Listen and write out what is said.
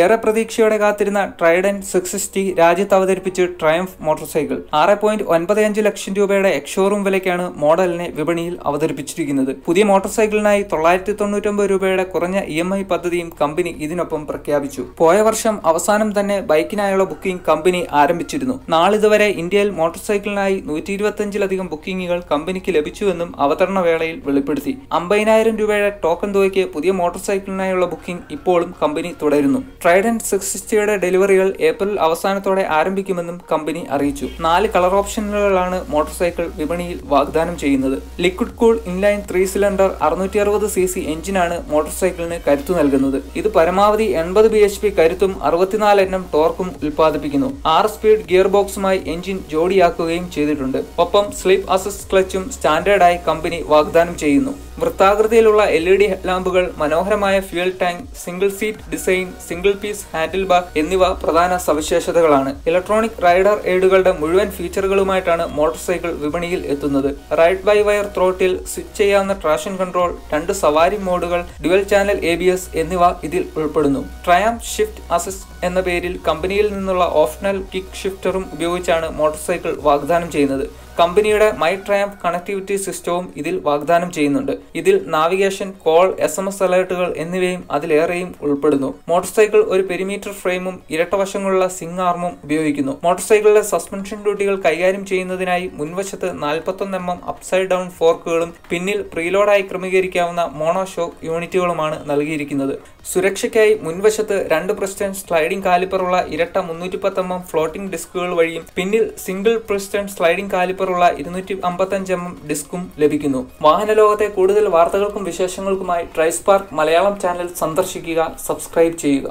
ഏറെ പ്രതീക്ഷയോടെ കാത്തിരുന്ന ട്രൈഡന്റ് 660 രാജ്യത്ത് അവതരിപ്പിച്ച് ട്രയംഫ് മോട്ടോർ സൈക്കിൾ 6.95 ലക്ഷം രൂപയുടെ എക്സ്ഷോറൂം വിലയ്ക്കാണ് മോഡലിനെ വിപണിയിൽ അവതരിപ്പിച്ചിരിക്കുന്നത്. പുതിയ മോട്ടോർ സൈക്കിളിനായി 999 രൂപയുടെ കുറഞ്ഞ EMI പദ്ധതിയും കമ്പനി ഇതിനൊപ്പം പ്രഖ്യാപിച്ചു. പോയ വർഷം അവസാനം തന്നെ ബൈക്കിനായുള്ള ബുക്കിംഗ് കമ്പനി ആരംഭിച്ചിരുന്നു. നാളിതുവരെ ഇന്ത്യയിൽ മോട്ടോർ സൈക്കിളിനായി 125ലധികം ബുക്കിംഗുകൾ കമ്പനിക്ക് ലഭിച്ചുവെന്നും അവതരണ വേളയിൽ വെളിപ്പെടുത്തി. 50,000 രൂപയുടെ ടോക്കൺ തുകയ്ക്ക് പുതിയ മോട്ടോർ സൈക്കിളിനായുള്ള ബുക്കിംഗ് ഇപ്പോഴും കമ്പനി തുടരുന്നു. ട്രൈഡന്റ് 660യുടെ ഡെലിവറികൾ ഏപ്രിൽ അവസാനത്തോടെ ആരംഭിക്കുമെന്നും കമ്പനി അറിയിച്ചു. 4 കളർ ഓപ്ഷനുകളാണ് മോട്ടോർ സൈക്കിൾ വിപണിയിൽ വാഗ്ദാനം ചെയ്യുന്നത്. Liquid cool inline 3 cylinder 660cc എഞ്ചിനാണ് മോട്ടോർ സൈക്കിളിന് കരുത്തു നൽകുന്നത്. ഇത് പരമാവധി 80 bhp കരുത്തും 64 Nm ടോർക്കും ഉൽപ്പാദിപ്പിക്കുന്നു. 6 സ്പീഡ് ഗിയർ ബോക്സുമായി എഞ്ചിൻ ജോഡിയാക്കുകയും ചെയ്തിട്ടുണ്ട്. ഒപ്പം സ്ലീപ്പ് അസിസ്റ്റ് ക്ലച്ചും സ്റ്റാൻഡേർഡായി കമ്പനി വാഗ്ദാനം ചെയ്യുന്നു. വൃത്താകൃതിയിലുള്ള LED ഹെഡ്ലാമ്പുകൾ, മനോഹരമായ fuel tank, single seat design, single piece handle bar എന്നിവ പ്രധാന സവിശേഷതകളാണ്. ഇലക്ട്രോണിക് റൈഡർ എയ്ഡുകളുടെ മുഴുവൻ ഫീച്ചറുകളുമായിട്ടാണ് മോട്ടോർ സൈക്കിൾ വിപണിയിൽ എത്തുന്നത്. Ride by wire throttle, switch ചെയ്യാവുന്ന ട്രാക്ഷൻ കൺട്രോൾ, 2 സവാരി മോഡുകൾ, ഡ്യുവൽ ചാനൽ ABS എന്നിവ ഇതിൽ ഉൾപ്പെടുന്നു. ട്രയംഫ് ഷിഫ്റ്റ് അസിസ്റ്റ് എന്ന പേരിൽ കമ്പനിയിൽ നിന്നുള്ള ഓപ്ഷണൽ കിക്ക് ഷിഫ്റ്ററും ഉപയോഗിച്ചാണ് മോട്ടോർ സൈക്കിൾ വാഗ്ദാനം ചെയ്യുന്നത്. കമ്പനിയുടെ മൈ ട്രയംഫ് കണക്ടിവിറ്റി സിസ്റ്റവും ഇതിൽ വാഗ്ദാനം ചെയ്യുന്നുണ്ട്. ഇതിൽ നാവിഗേഷൻ, കോൾ, SMS അലേർട്ടുകൾ എന്നിവയും അതിലേറെയും ഉൾപ്പെടുന്നു. മോട്ടോർ സൈക്കിൾ ഒരു പെരിമീറ്റർ ഫ്രെയിമും ഇരട്ടവശങ്ങളുള്ള സിംഗ് ആർമും ഉപയോഗിക്കുന്നു. മോട്ടോർ സൈക്കിളിലെ സസ്പെൻഷൻ ഡ്യൂട്ടികൾ കൈകാര്യം ചെയ്യുന്നതിനായി മുൻവശത്ത് 41 mm അപ്സൈഡ് ഡൗൺ ഫോർക്കുകളും പിന്നിൽ പ്രീലോഡായി ക്രമീകരിക്കാവുന്ന മോണോ ഷോക്ക് യൂണിറ്റുകളുമാണ് നൽകിയിരിക്കുന്നത്. സുരക്ഷയ്ക്കായി മുൻവശത്ത് 2 പിസ്റ്റൺ സ്ലൈഡിംഗ് കാലിപ്പറുള്ള ഇരട്ട 310 mm ഫ്ലോട്ടിംഗ് ഡിസ്കുകൾ വഴിയും പിന്നിൽ സിംഗിൾ പിസ്റ്റൺ സ്ലൈഡിംഗ് കാലിപ്പർ ുള്ള 255 mm ഡിസ്കും ലഭിക്കുന്നു. വാഹന ലോകത്തെ കൂടുതൽ വാർത്തകൾക്കും വിശേഷങ്ങൾക്കുമായി ട്രൈസ്പാർക്ക് മലയാളം ചാനൽ സന്ദർശിക്കുക, സബ്സ്ക്രൈബ് ചെയ്യുക.